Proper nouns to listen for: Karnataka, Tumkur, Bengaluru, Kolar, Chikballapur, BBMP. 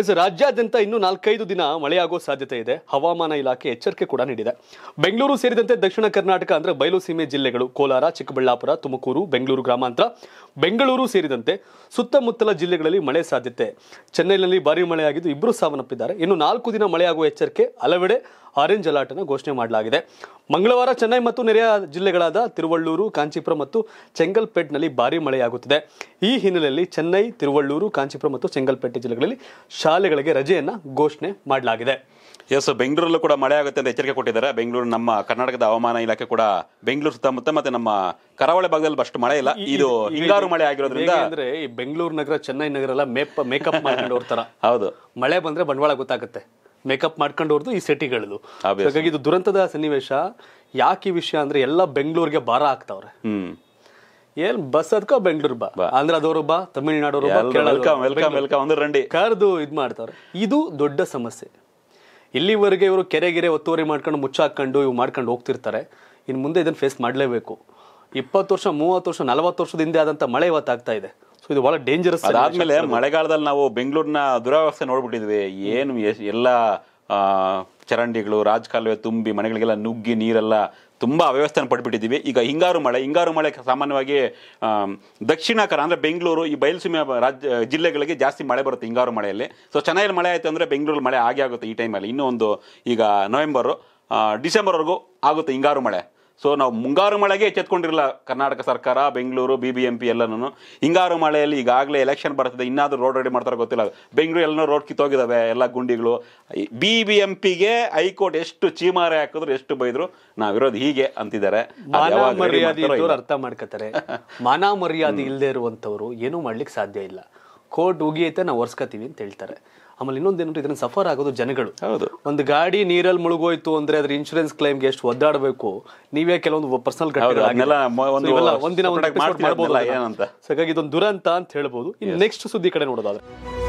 S ರಾಜ್ಯಾದ್ಯಂತ ಇನ್ನು 4-5 ದಿನ ಮಳೆಯಾಗುವ ಸಾಧ್ಯತೆ ಇದೆ. ಹವಾಮಾನ ಇಲಾಖೆ ಎಚ್ಚರಿಕೆ ಕೂಡ ನೀಡಿದೆ. ಬೆಂಗಳೂರು ಸೇರಿದಂತೆ ದಕ್ಷಿಣ ಕರ್ನಾಟಕ ಅಂದ್ರೆ ಬಯಲು ಸೀಮೆ ಜಿಲ್ಲೆಗಳು ಕೋಲಾರ, ಚಿಕ್ಕಬಳ್ಳಾಪುರ, ತುಮಕೂರು, ಬೆಂಗಳೂರು ಗ್ರಾಮಾಂತರ, ಬೆಂಗಳೂರು ಸೇರಿದಂತೆ ಸುತ್ತಮುತ್ತಲ ಜಿಲ್ಲೆಗಳಲ್ಲಿ ಮಳೆ ಸಾಧ್ಯತೆ. ಚೆನ್ನೈನಲ್ಲಿ ಭಾರಿ ಮಳೆಯಾಗಿದ್ದು 2 ಸಾವನ್ನಪ್ಪಿದ್ದಾರೆ. ಇನ್ನು 4 ದಿನ ಮಳೆಯಾಗುವ ಎಚ್ಚರಿಕೆ. ಹಲವೆಡೆ ಆರೆಂಜ್ ಅಲರ್ಟ್ ಅನ್ನು ಘೋಷಣೆ ಮಾಡಲಾಗಿದೆ. ಮಂಗಳವಾರ ಚೆನ್ನೈ ಮತ್ತು ನೆರೆಯ ಜಿಲ್ಲೆಗಳಾದ ತಿರುವಳ್ಳೂರು, ಕಾಂಚೀಪುರಂ ಮತ್ತು ಚೆಂಗಲ್ಪೇಟ್ನಲ್ಲಿ ಭಾರಿ ಮಳೆಯಾಗುತ್ತಿದೆ. ಈ ಹಿನ್ನೆಲೆಯಲ್ಲಿ ಚೆನ್ನೈ, ತಿರುವಳ್ಳೂರು, ಕಾಂಚೀಪುರಂ ಮತ್ತು ಚೆಂಗಲ್ಪೇಟೆ ಜಿಲ್ಲೆಗಳಲ್ಲಿ ಶಾಲೆಗಳಿಗೆ ರಜೆಯನ್ನು ಘೋಷಣೆ ಮಾಡಲಾಗಿದೆ. ಎಸ್, ಬೆಂಗಳೂರಲ್ಲೂ ಕೂಡ ಮಳೆ ಆಗುತ್ತೆ ಅಂತ ಎಚ್ಚರಿಕೆ ಕೊಟ್ಟಿದ್ದಾರೆ. ಬೆಂಗಳೂರು ನಮ್ಮ ಕರ್ನಾಟಕದ ಹವಾಮಾನ ಇಲಾಖೆ ಕೂಡ ಬೆಂಗಳೂರು ಸುತ್ತಮುತ್ತ ಮತ್ತೆ ನಮ್ಮ ಕರಾವಳಿ ಭಾಗದಲ್ಲಿ ಅಷ್ಟು ಮಳೆ ಇಲ್ಲ, ಇದು ಹಿಂಗಾರು ಮಳೆ ಆಗಿರೋದ್ರಿಂದ ಅಂದ್ರೆ ಈ ಬೆಂಗಳೂರು ನಗರ, ಚೆನ್ನೈ ನಗರ ಎಲ್ಲ ಮೇಕಪ್ ಮಾಡ್ಕೊಂಡು ಹೋಗ್ತಾರ. ಹೌದು, ಮಳೆ ಬಂದ್ರೆ ಬಂಡವಾಳ ಗೊತ್ತಾಗುತ್ತೆ, ಮೇಕಪ್ ಮಾಡ್ಕೊಂಡು ಹೊರದು ಈ ಸಿಟಿಗಳದು. ಹಾಗಾಗಿ ಇದು ದುರಂತದ ಸನ್ನಿವೇಶ. ಯಾಕೆ ಈ ವಿಷಯ ಅಂದ್ರೆ ಎಲ್ಲ ಬೆಂಗಳೂರಿಗೆ ಭಾರ ಆಗ್ತಾವ್ರೆ. ಏನ್ ಬಸ್ ಅದಕ್ಕ ಬೆಂಗಳೂರು ಬಾ, ಆಂಧ್ರದವರು ಬಾ, ತಮಿಳ್ನಾಡವರು ಬಾ, ಕೇರಳದವರು ಕರೆದು ಇದ್ ಮಾಡ್ತಾವ್ರೆ. ಇದು ದೊಡ್ಡ ಸಮಸ್ಯೆ. ಇಲ್ಲಿವರೆಗೆ ಇವರು ಕೆರೆಗೆರೆ ಒತ್ತುವರಿ ಮಾಡ್ಕೊಂಡು ಮುಚ್ಚಾಕೊಂಡು ಇವು ಮಾಡ್ಕೊಂಡು ಹೋಗ್ತಿರ್ತಾರೆ. ಇನ್ನು ಮುಂದೆ ಇದನ್ನು ಫೇಸ್ ಮಾಡಲೇಬೇಕು. 20 ವರ್ಷ, 30 ವರ್ಷ, 40 ವರ್ಷದ ಹಿಂದೆ ಆದಂಥ ಮಳೆ ಇವತ್ತಾಗ್ತಾ ಇದೆ. ಸೊ ಇದು ಬಹಳ ಡೇಂಜರಸ್. ಅದಾದ್ಮೇಲೆ ಮಳೆಗಾಲದಲ್ಲಿ ನಾವು ಬೆಂಗಳೂರಿನ ದುರಾವಸ್ಥೆ ನೋಡ್ಬಿಟ್ಟಿದ್ವಿ. ಏನು ಎಲ್ಲ ಚರಂಡಿಗಳು, ರಾಜಕಾಲುವೆ ತುಂಬಿ ಮನೆಗಳಿಗೆಲ್ಲ ನುಗ್ಗಿ ನೀರೆಲ್ಲ ತುಂಬಾ ಅವ್ಯವಸ್ಥೆಯನ್ನು ಪಡ್ಬಿಟ್ಟಿದ್ದೀವಿ. ಈಗ ಹಿಂಗಾರು ಮಳೆ ಸಾಮಾನ್ಯವಾಗಿ ದಕ್ಷಿಣ ಅಂದ್ರೆ ಬೆಂಗಳೂರು ಈ ಬಯಲುಸೀಮೆ ಜಿಲ್ಲೆಗಳಿಗೆ ಜಾಸ್ತಿ ಮಳೆ ಬರುತ್ತೆ ಹಿಂಗಾರು ಮಳೆಯಲ್ಲಿ. ಸೊ ಚೆನ್ನೈಯಲ್ಲಿ ಮಳೆ ಆಯಿತು ಅಂದರೆ ಬೆಂಗಳೂರಲ್ಲಿ ಮಳೆ ಆಗೇ ಆಗುತ್ತೆ ಈ ಟೈಮಲ್ಲಿ. ಇನ್ನೂ ಒಂದು ಈಗ ನವೆಂಬರು ಡಿಸೆಂಬರ್ವರೆಗೂ ಆಗುತ್ತೆ ಹಿಂಗಾರು ಮಳೆ. ಸೊ ನಾವು ಮುಂಗಾರು ಮಳೆಗೆ ಎಚ್ಚೆತ್ಕೊಂಡಿರಲ್ಲ ಕರ್ನಾಟಕ ಸರ್ಕಾರ, ಬೆಂಗಳೂರು, BBMP ಎಲ್ಲನೂ. ಹಿಂಗಾರು ಮಳೆಯಲ್ಲಿ ಈಗಾಗಲೇ ಎಲೆಕ್ಷನ್ ಬರ್ತದೆ, ಇನ್ನಾದರೂ ರೋಡ್ ರೆಡಿ ಮಾಡ್ತಾರೋ ಗೊತ್ತಿಲ್ಲ. ಬೆಂಗಳೂರು ಎಲ್ಲನೂ ರೋಡ್ ಕಿತ್ತೋಗಿದ್ದಾವೆ, ಎಲ್ಲ ಗುಂಡಿಗಳು. BBMPಗೆ ಹೈಕೋರ್ಟ್ ಎಷ್ಟು ಚೀಮಾರೆ ಹಾಕಿದ್ರು, ಎಷ್ಟು ಬೈದ್ರು, ನಾವಿರೋದು ಹೀಗೆ ಅಂತಿದ್ದಾರೆ. ಅರ್ಥ ಮಾಡ್ಕೋತಾರೆ. ಮಾನ ಮರ್ಯಾದೆ ಇಲ್ಲದೆ ಇರುವಂಥವ್ರು ಏನೂ ಮಾಡ್ಲಿಕ್ಕೆ ಸಾಧ್ಯ ಇಲ್ಲ. ಕೋರ್ಟ್ ಉಗಿಯೈತೆ, ನಾವು ಒರ್ಸ್ಕೊತೀವಿ ಅಂತ ಹೇಳ್ತಾರೆ. ಆಮೇಲೆ ಇನ್ನೊಂದೇನು, ಇದನ್ನ ಸಫರ್ ಆಗೋದು ಜನಗಳು. ಹೌದು, ಒಂದು ಗಾಡಿ ನೀರಲ್ಲಿ ಮುಳುಗೋಯ್ತು ಅಂದ್ರೆ ಅದ್ರ ಇನ್ಶೂರೆನ್ಸ್ ಕ್ಲೈಮ್ಗೆ ಎಷ್ಟು ಒದ್ದಾಡಬೇಕು. ನೀವೇ ಕೆಲವೊಂದು ಪರ್ಸನಲ್ ಘಟನೆ, ಇದೊಂದು ದುರಂತ ಅಂತ ಹೇಳ್ಬೋದು. ನೆಕ್ಸ್ಟ್ ಸುದ್ದಿ ಕಡೆ ನೋಡೋದಾದ್ರೆ